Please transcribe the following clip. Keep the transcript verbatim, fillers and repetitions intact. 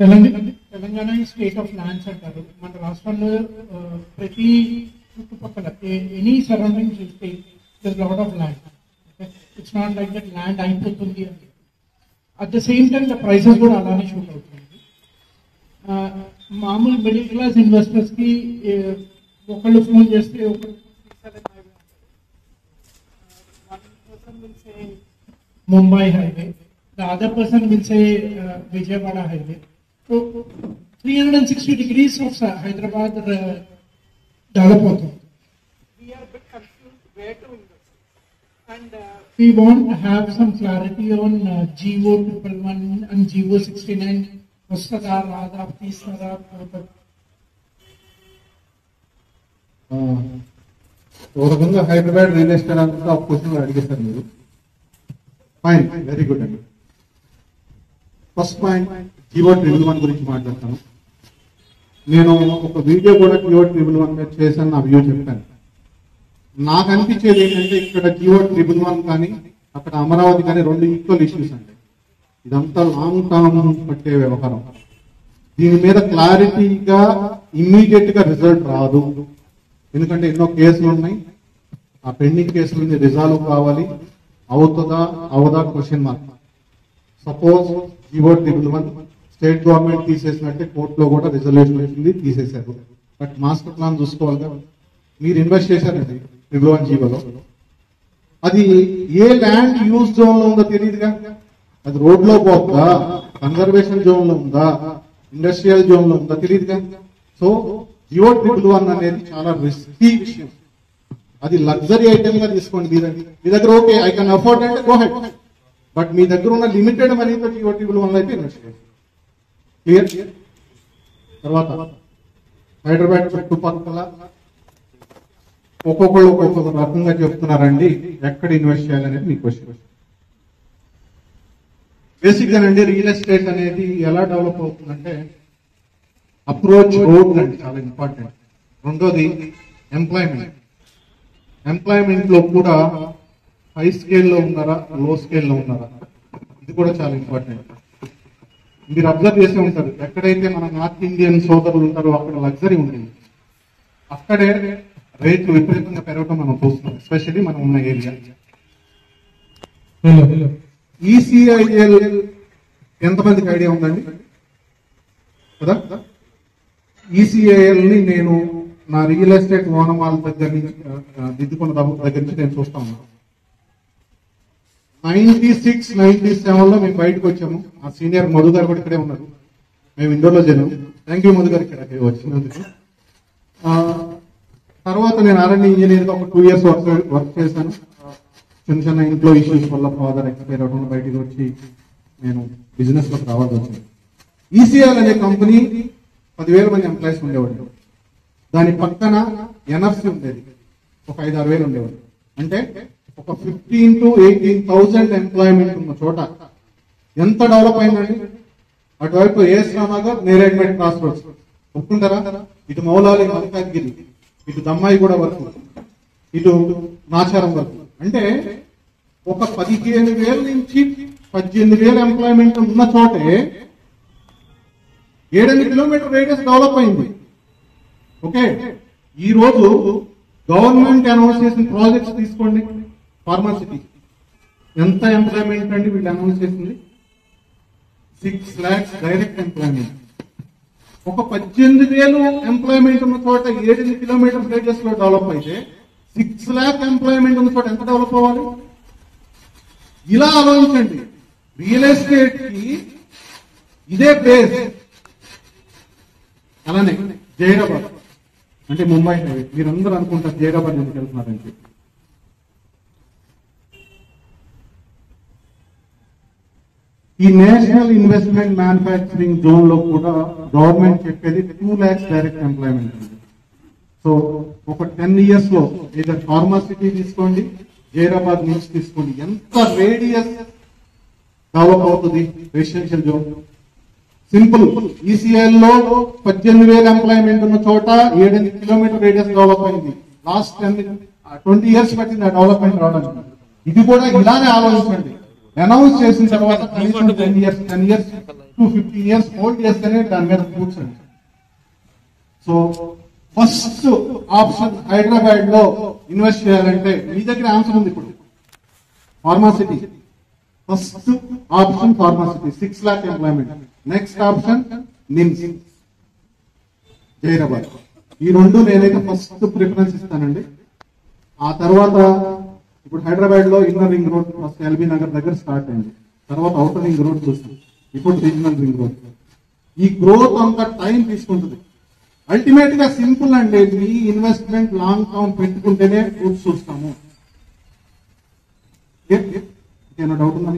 తెలంగాణ ఈ state of lands అంటారు. మన రాష్ట్రంలో ప్రతి చుట్టుపక్కల ఎనీ సరౌండింగ్ చూస్తే there is lot of land. It's not like that land అయిపోతుంది అని. At the same time the prices కూడా అలానే షూట్ అవుతుంది. మామూలు మిడిల్ క్లాస్ ఇన్వెస్టర్స్కి ఒకళ్ళు ఫోన్ చేస్తే ఒకళ్ళు Mumbai highway, the other person will say Vijayawada highway. So three hundred and sixty degrees of Hyderabad develop అవుతుంది. And uh, we want to have some clarity on uh, G O two eleven and G O sixty-nine. Ustada Radha, please Radha. So, Ranga Hyderabad real estate and top question adige sir meeru. Fine, very good. First point, G O two eleven గురించి మాట్లాడతాను. నేను ఒక video కూడా G O two eleven మీద చేశాను, నా view చెప్తాను. నాకు అనిపించేది ఏంటంటే ఇక్కడ జియో ట్రిబుల్ వన్ కానీ అక్కడ అమరావతి కానీ రెండు ఈక్వల్ ఇష్యూస్ అండి. ఇదంతా లాంగ్ టర్మ్ పట్టే వ్యవహారం. దీని మీద క్లారిటీగా ఇమ్మీడియట్ గా రిజల్ట్ రాదు. ఎందుకంటే ఎన్నో కేసులు ఉన్నాయి, ఆ పెండింగ్ కేసులు రిజాల్వ్ కావాలి. అవుతుందా అవదా question mark. Suppose GO triple one state government తీసేసినట్టే కోర్టులో కూడా రిజల్యూషన్ వచ్చింది, తీసేశారు. బట్ మాస్టర్ ప్లాన్ చూసుకోవాలి కదా. మీరు ఇన్వెస్ట్ చేశారండి ట్రిబుల్ వన్ జీవోలో, అది ఏ ల్యాండ్ యూజ్ జోన్ లో ఉందో తెలియదుగా. అది రోడ్ లో పోతుందా, కన్జర్వేషన్ జోన్ లో ఉందా, ఇండస్ట్రియల్ జోన్ లో ఉందా తెలియదుగా. సో జియో ట్రిబుల్ వన్ అనేది చాలా రిస్కీ విషయం. అది లగ్జరీ ఐటమ్ గా తీసుకోండి. మీ దగ్గర మీ దగ్గర ఓకే ఐ కెన్ అఫోర్డ్ అంటే గో హెడ్, బట్ మీ దగ్గర ఉన్న లిమిటెడ్ మనీతో జియో ట్రిబుల్ వన్ అయితే ఇన్వెస్ట్ చేయండి. క్లియర్? తర్వాత హైదరాబాద్ చుట్టుపక్కల ఒక్కొక్కళ్ళు ఒక్కొక్క రకంగా చెప్తున్నారండి ఎక్కడ ఇన్వెస్ట్ చేయాలనేది మీకు క్వశ్చన్. బేసిక్ గానండి రియల్ ఎస్టేట్ అనేది ఎలా డెవలప్ అవుతుందంటే అప్రోచ్ రోడ్ అండి చాలా ఇంపార్టెంట్. రెండోది ఎంప్లాయ్మెంట్. ఎంప్లాయ్మెంట్ లో కూడా హై స్కేల్లో ఉన్నారా లో స్కేల్లో ఉన్నారా, ఇది కూడా చాలా ఇంపార్టెంట్. మీరు అబ్జర్వ్ చేసే ఉంటారు, ఎక్కడైతే మన నార్త్ ఇండియన్ సోదరులు ఉంటారో అక్కడ లగ్జరీ ఉంటుంది, అక్కడే రేట్లు విపరీతంగా పెరగటం మనం చూస్తున్నాం, ఎస్పెషల్లీ మనం ఉన్న ఏరియా. ఈసీఐఎల్ ఎంతమందికి ఐడియా ఉందండి కదా? ఈసీఐఎల్ ని నేను నా రియల్ ఎస్టేట్ ఓనమాల దగ్గర నుంచి దిద్దుకున్న దగ్గర నుంచి నేను చూస్తా ఉన్నాను. నైన్టీ సిక్స్ నైన్టీ సెవెన్ లో మేము బయటకు వచ్చాము. ఆ సీనియర్ మధు గారు కూడా ఇక్కడే ఉన్నారు, మేము ఇండోర్లో జరిగాము. థ్యాంక్ యూ మధు గారు ఇక్కడ వచ్చినందుకు. తర్వాత నేను ఆర్ఎండ్ ఇంజనీర్ గా ఒక టూ ఇయర్స్ వర్క్ వర్క్ చేశాను. చిన్న చిన్న ఇంట్లో ఇష్యూస్ వల్ల ఫాదర్ ఎక్స్పైర్ అవడం బయటకు వచ్చి నేను బిజినెస్ లో రావాల్సి వచ్చింది. ఈసీఎల్ అనే కంపెనీ పదివేల మంది ఎంప్లాయీస్ ఉండేవాళ్ళు. దాని పక్కన ఎన్ఎఫ్సి ఉండేది, ఒక ఐదు ఆరు వేలు ఉండేవాళ్ళు. అంటే ఒక fifteen to eighteen thousand employment ఉన్న చోట ఎంత డెవలప్ అయిందండి. అటువైపు ఏఎస్ రామాగర్ నేరేడ్మెట్ క్రాస్ రోడ్స్ ఒప్పుకుంటారా, ఇటు మౌలాలి మల్కాజ్గిరి, ఇటు దమ్మాయి కూడా వరకు, ఇటు నాచారం వరకు, అంటే ఒక పదిహేను వేల నుంచి పద్దెనిమిది వేల ఎంప్లాయ్మెంట్ ఉన్న చోటే ఏడెనిమిది కిలోమీటర్ రేడియస్ డెవలప్ అయింది. ఓకే, ఈ రోజు గవర్నమెంట్ అనౌన్స్ చేసిన ప్రాజెక్ట్స్ తీసుకోండి. ఫార్మసిటీ ఎంత ఎంప్లాయ్మెంట్ అండి వీళ్ళు అనౌన్స్ చేసింది, సిక్స్ లాక్స్ డైరెక్ట్ ఎంప్లాయ్మెంట్. ఒక పద్దెనిమిది వేలు ఎంప్లాయ్మెంట్ ఉన్న చోట ఏడెనిమిది కిలోమీటర్ రేడియస్ లో డెవలప్ అయితే సిక్స్ ల్యాక్ ఎంప్లాయ్మెంట్ ఉన్న చోట ఎంత డెవలప్ అవ్వాలి? ఇలా ఆలోచించండి. రియల్ ఎస్టేట్ కి ఇదే బేస్. అలానే జహీరాబాద్ అంటే ముంబై హైవే, మీరందరూ అనుకుంటారు జహీరాబాద్ నుంచి వెళ్తున్నారంటే. ఈ నేషనల్ ఇన్వెస్ట్మెంట్ మ్యానుఫ్యాక్చరింగ్ జోన్ లో కూడా గవర్నమెంట్ చెప్పేది two lakhs direct employment. So ఒక టెన్ ఇయర్స్ లో లేదా ఫార్మసిటీ తీసుకోండి, జహీరాబాద్ న్యూస్ తీసుకోండి, ఎంత రేడియస్ డెవలప్ అవుతుంది రెసిడెన్షియల్ జోన్. సింపుల్, ఈసీఎల్ లో పద్దెనిమిది వేల ఎంప్లాయ్మెంట్ ఉన్న చోట ఏడెనిమిది కిలోమీటర్ రేడియస్ డెవలప్ అయింది. లాస్ట్ టెన్ ట్వంటీ ఇయర్స్ పట్టింది ఆ డెవలప్మెంట్ రావడానికి. ఇది కూడా ఇలానే ఆలోచించండి. అనౌన్స్ చేసిన తర్వాత కనీసం ten years to fifteen years hold చేస్తేనే దాని మీద కూర్చోండి. సో ఫస్ట్ ఆప్షన్ హైదరాబాద్ లో ఇన్వెస్ట్ చేయాలంటే మీ దగ్గర ఆన్సర్ ఉంది. ఇప్పుడు pharma city first option, pharma city six lakh employment. Next option NIMZ Zaheerabad. ఈ రెండు నేనైతే ఫస్ట్ ప్రిఫరెన్స్ ఇస్తానండి. ఆ తర్వాత ఇప్పుడు హైదరాబాద్ లో inner ring road first LB Nagar దగ్గర స్టార్ట్ అయింది, తర్వాత అవుటర్ రింగ్ రోడ్ చూస్తుంది, ఇప్పుడు రీజనల్ రింగ్ రోడ్. ఈ గ్రోత్ అంతా టైం తీసుకుంటుంది. అల్టిమేట్ గా సింపుల్ అండి, మీ ఇన్వెస్ట్మెంట్ లాంగ్ టర్మ్ పెట్టుకుంటేనే గ్రూప్స్ చూస్తాము. డౌట్ ఉందా?